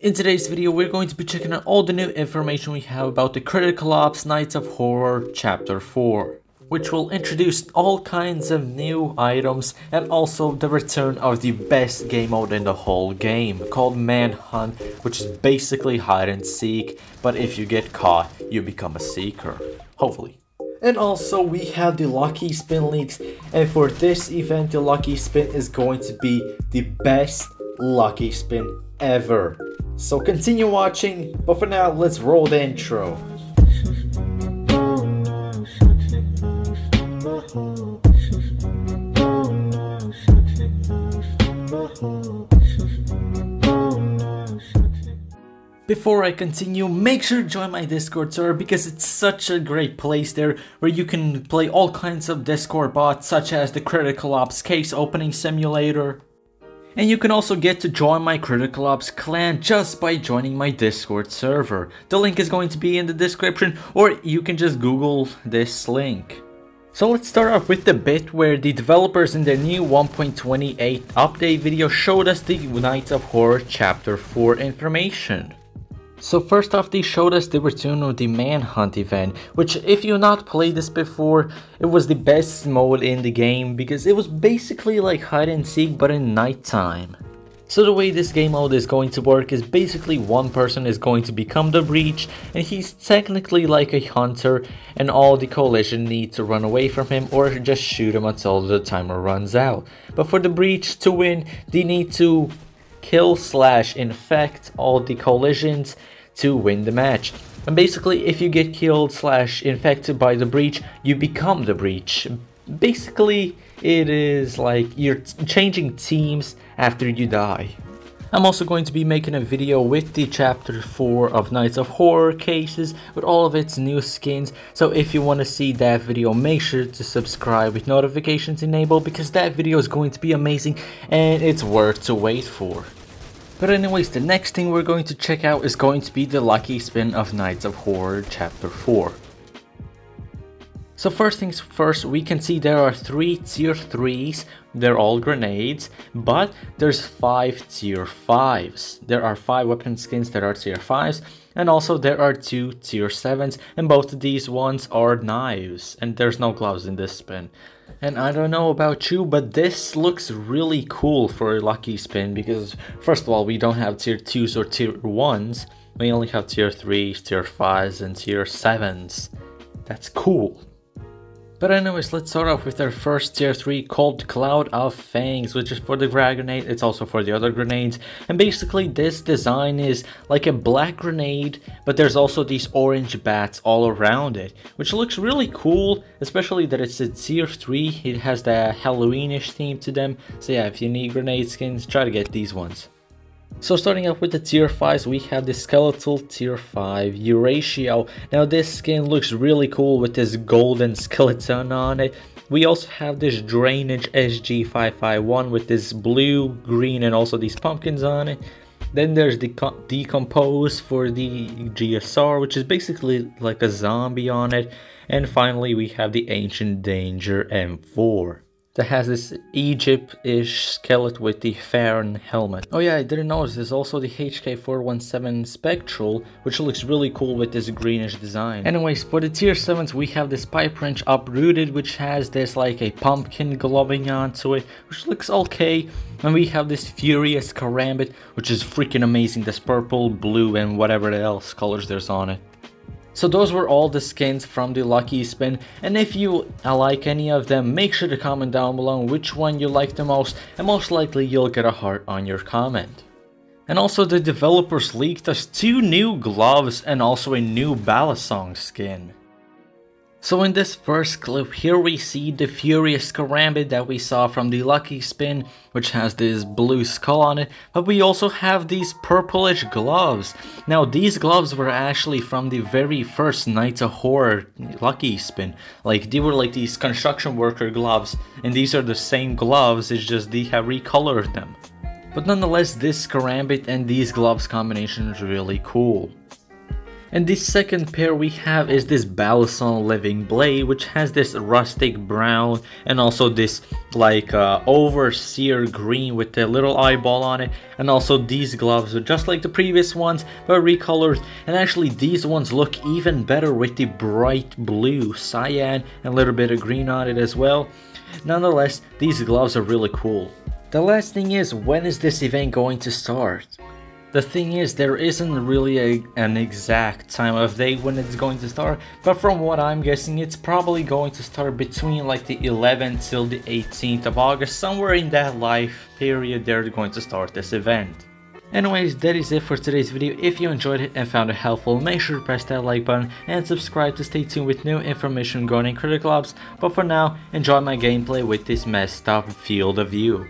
In today's video, we're going to be checking out all the new information we have about the Critical Ops Nights of Horror Chapter 4, which will introduce all kinds of new items and also the return of the best game mode in the whole game, called Manhunt, which is basically hide and seek, but if you get caught, you become a seeker, hopefully. And also we have the Lucky Spin leaks, and for this event the Lucky Spin is going to be the best Lucky Spin ever. So continue watching, but for now let's roll the intro. Before I continue, make sure to join my Discord server because it's such a great place there where you can play all kinds of Discord bots such as the Critical Ops Case Opening Simulator. And you can also get to join my Critical Ops clan just by joining my Discord server. The link is going to be in the description, or you can just Google this link. So let's start off with the bit where the developers in their new 1.28 update video showed us the Nights of Horror Chapter 4 information. So first off, they showed us the return of the Manhunt event, which if you've not played this before, it was the best mode in the game because it was basically like hide and seek but in nighttime. So the way this game mode is going to work is basically one person is going to become the breach, and he's technically like a hunter, and all the coalition needs to run away from him or just shoot him until the timer runs out. But for the breach to win, they need to kill / infect all the coalitions to win the match. And basically if you get killed / infected by the breach, you become the breach. Basically it is like you're changing teams after you die. I'm also going to be making a video with the chapter 4 of Nights of Horror cases with all of its new skins, so if you want to see that video, make sure to subscribe with notifications enabled because that video is going to be amazing and it's worth to wait for. But anyways, the next thing we're going to check out is going to be the Lucky Spin of Nights of Horror Chapter 4. So first things first, we can see there are 3 tier 3s, they're all grenades, but there's 5 tier 5s. There are 5 weapon skins that are tier 5s, and also there are 2 tier 7s, and both of these ones are knives, and there's no gloves in this spin. And I don't know about you, but this looks really cool for a Lucky Spin because first of all, we don't have tier 2s or tier 1s, we only have tier 3s, tier 5s, and tier 7s. That's cool. But anyways, let's start off with our first tier 3 called Cloud of Fangs, which is for the Gray Grenade, it's also for the other grenades. And basically this design is like a black grenade, but there's also these orange bats all around it, which looks really cool, especially that it's a tier 3, it has the Halloweenish theme to them. So yeah, if you need grenade skins, try to get these ones. So starting up with the tier 5s, we have the Skeletal tier 5 Eurasio. Now this skin looks really cool with this golden skeleton on it. We also have this Drainage SG551 with this blue, green and also these pumpkins on it. Then there's the Decompose for the GSR, which is basically like a zombie on it. And finally we have the Ancient Danger M4. That has this Egypt-ish skeleton with the Pharaoh helmet. Oh yeah, I didn't notice there's also the HK417 Spectral, which looks really cool with this greenish design. Anyways, for the tier 7s we have this Pipe Wrench Uprooted, which has this like a pumpkin glowing onto it, which looks okay. And we have this Furious Karambit, which is freaking amazing, this purple, blue and whatever else colors there's on it. So those were all the skins from the Lucky Spin, and if you like any of them, make sure to comment down below which one you like the most, and most likely you'll get a heart on your comment. And also the developers leaked us 2 new gloves and also a new Balisong skin. So in this first clip here we see the Furious Karambit that we saw from the Lucky Spin, which has this blue skull on it, but we also have these purplish gloves. Now these gloves were actually from the very first Nights of Horror Lucky Spin, like they were like these construction worker gloves, and these are the same gloves, it's just they have recolored them. But nonetheless, this Karambit and these gloves combination is really cool. And the second pair we have is this Balisson Living Blade, which has this rustic brown and also this like overseer green with a little eyeball on it, and also these gloves are just like the previous ones but recolored, and actually these ones look even better with the bright blue, cyan, and a little bit of green on it as well. Nonetheless, these gloves are really cool. The last thing is, when is this event going to start? The thing is, there isn't really an exact time of day when it's going to start, but from what I'm guessing, it's probably going to start between like the 11th till the 18th of August, somewhere in that life period they're going to start this event. Anyways, that is it for today's video. If you enjoyed it and found it helpful, make sure to press that like button and subscribe to stay tuned with new information regarding Critical Ops, but for now, enjoy my gameplay with this messed up field of view.